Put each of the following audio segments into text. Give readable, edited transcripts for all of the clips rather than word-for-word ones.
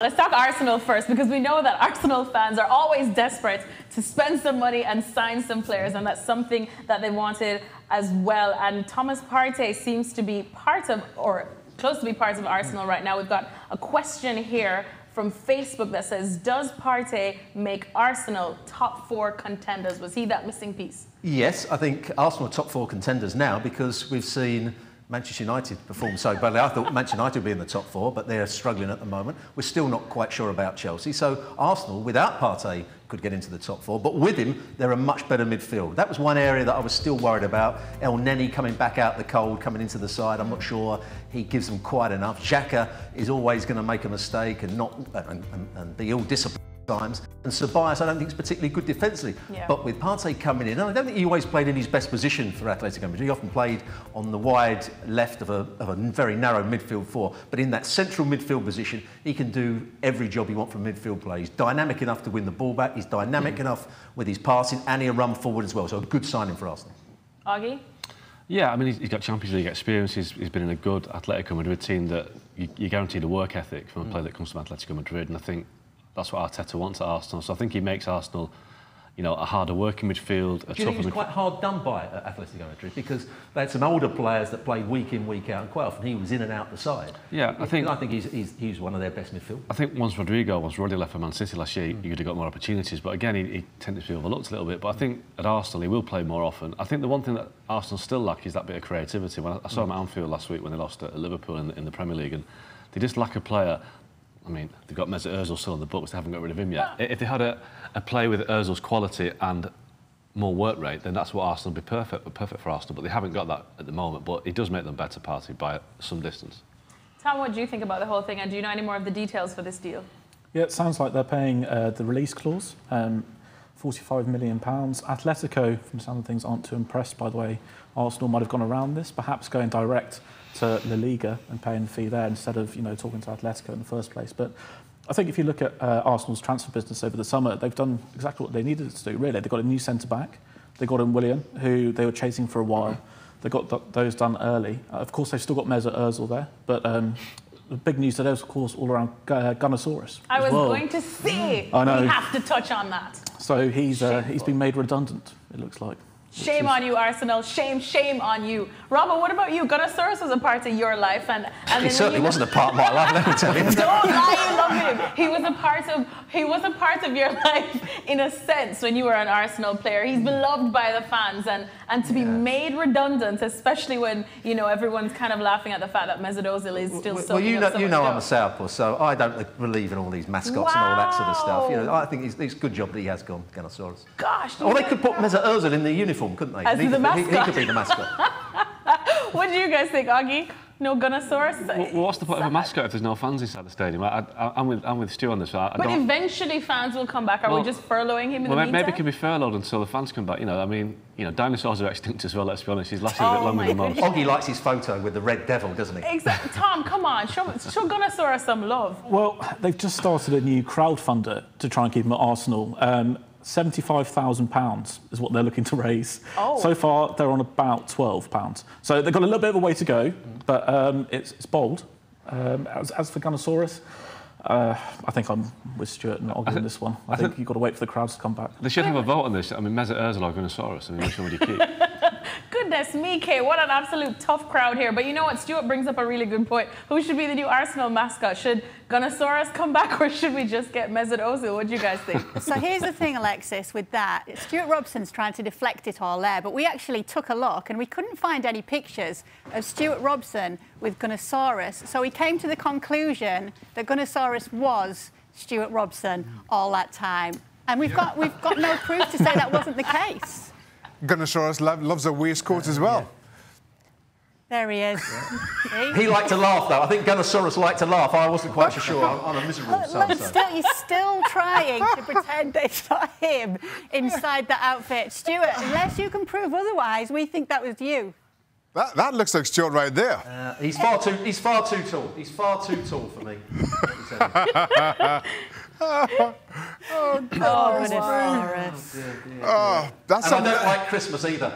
Let's talk Arsenal first, because we know that Arsenal fans are always desperate to spend some money and sign some players, and that's something that they wanted as well. And Thomas Partey seems to be part of, or close to be part of, Arsenal right now. We've got a question here from Facebook that says, does Partey make Arsenal top four contenders? Was he that missing piece? Yes, I think Arsenal are top four contenders now, because we've seen Manchester United performed so badly. I thought Manchester United would be in the top four, but they're struggling at the moment. We're still not quite sure about Chelsea. So Arsenal, without Partey, could get into the top four. But with him, they're a much better midfield. That was one area that I was still worried about. Elneny coming back out the cold, coming into the side. I'm not sure he gives them quite enough. Xhaka is always going to make a mistake and not and be all disciplined times. And Ceballos, I don't think is particularly good defensively. Yeah. But with Partey coming in, and I don't think he always played in his best position for Atlético Madrid. He often played on the wide left of a very narrow midfield four. But in that central midfield position, he can do every job you want from midfield play. He's dynamic enough to win the ball back. He's dynamic enough with his passing, and he'll run forward as well. So a good signing for Arsenal. Augie? Yeah, I mean, he's got Champions League experience. He's been in a good Atlético Madrid team that you're guaranteed a work ethic from a player that comes from Atlético Madrid. And I think that's what Arteta wants at Arsenal. So I think he makes Arsenal, you know, a harder working midfield. Do you think he was quite hard done by at Atletico Madrid? Because they had some older players that played week in, week out, and quite often he was in and out the side. Yeah, I think he's one of their best midfielders. I think once Rodrigo left for Man City last year, he would have got more opportunities. But again, he tended to be overlooked a little bit. But I think at Arsenal, he will play more often. I think the one thing that Arsenal still lack is that bit of creativity. When I saw him at Anfield last week when they lost at Liverpool in the Premier League, and they just lack a player. I mean, they've got Mesut Ozil still in the books, they haven't got rid of him yet. If they had a play with Ozil's quality and more work rate, then that's what Arsenal would be perfect for Arsenal, but they haven't got that at the moment. But it does make them better, Partey, by some distance. Tom, what do you think about the whole thing, and do you know any more of the details for this deal? Yeah, it sounds like they're paying the release clause, £45 million. Atletico, from some of the things, aren't too impressed, by the way. Arsenal might have gone around this, perhaps going direct to La Liga and paying the fee there instead of, you know, talking to Atletico in the first place. But I think if you look at Arsenal's transfer business over the summer, they've done exactly what they needed to do, really. They got a new centre-back. They got in Willian, who they were chasing for a while. They got those done early. Of course, they've still got Mesut Ozil there, but the big news today was, of course, all around Gunnersaurus. I was going to say, I know. We have to touch on that. So he's been made redundant, it looks like. Shame on you, Arsenal. Shame, shame on you. Robert, what about you? Gunnersaurus was a part of your life. He certainly wasn't a part of my life, let me tell you. Don't lie, you love him. He was a part of your life, in a sense, when you were an Arsenal player. He's beloved by the fans, and to be made redundant, especially when, you know, everyone's kind of laughing at the fact that Mesut Ozil is still so. Well, you know I'm a Southpaw, so I don't believe in all these mascots and all that sort of stuff. You know, I think it's a good job that he has gone, Gunnersaurus. Gosh. Or they could put Mesut Ozil in the uniform, couldn't they? As the mascot. He could be the mascot. What do you guys think, Augie? No Gunnersaurus? Well, what's the point of a mascot if there's no fans inside the stadium? I'm with Stu on this. But eventually fans will come back. Are we just furloughing him in the meantime? Maybe it can be furloughed until the fans come back. You know, I mean, you know, dinosaurs are extinct as well, let's be honest. He's lasted a bit longer than most. Oggy likes his photo with the red devil, doesn't he? Exactly. Tom, come on, show Gunnersaurus some love. Well, they've just started a new crowdfunder to try and keep him at Arsenal. £75,000 is what they're looking to raise. So far, they're on about £12. So they've got a little bit of a way to go, but it's bold. As for Gunnersaurus, I think I'm with Stuart and Ogden in this one. I think you've got to wait for the crowds to come back. They should have a vote on this. I mean, Mesut Ozil or Gunnersaurus, I mean, which one would you keep? Goodness me, Kay, what an absolute tough crowd here. But you know what, Stuart brings up a really good point. Who should be the new Arsenal mascot? Should Gunnersaurus come back, or should we just get Mesut Ozil? What do you guys think? So here's the thing, Alexis, with that. Stewart Robson's trying to deflect it all there, but we actually took a look and we couldn't find any pictures of Stewart Robson with Gunnersaurus. So we came to the conclusion that Gunnersaurus was Stewart Robson all that time. And we've got no proof to say that wasn't the case. Gunnersaurus loves a waistcoat as well. Yeah. There he is. Yeah. He liked to laugh, though. I think Gunnersaurus liked to laugh. I wasn't quite sure. I'm a miserable son. He's still trying to pretend it's not him inside that outfit. Stuart, unless you can prove otherwise, we think that was you. That looks like Stuart right there. He's far too tall. He's far too tall for me. Oh, God. Oh, that's and I don't like Christmas either.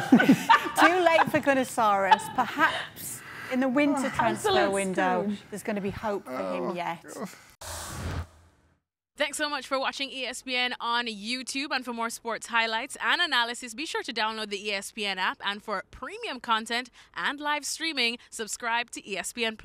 Too late for Gunnersaurus. Perhaps in the winter transfer window, there's going to be hope for him yet. Thanks so much for watching ESPN on YouTube. And for more sports highlights and analysis, be sure to download the ESPN app. And for premium content and live streaming, subscribe to ESPN+.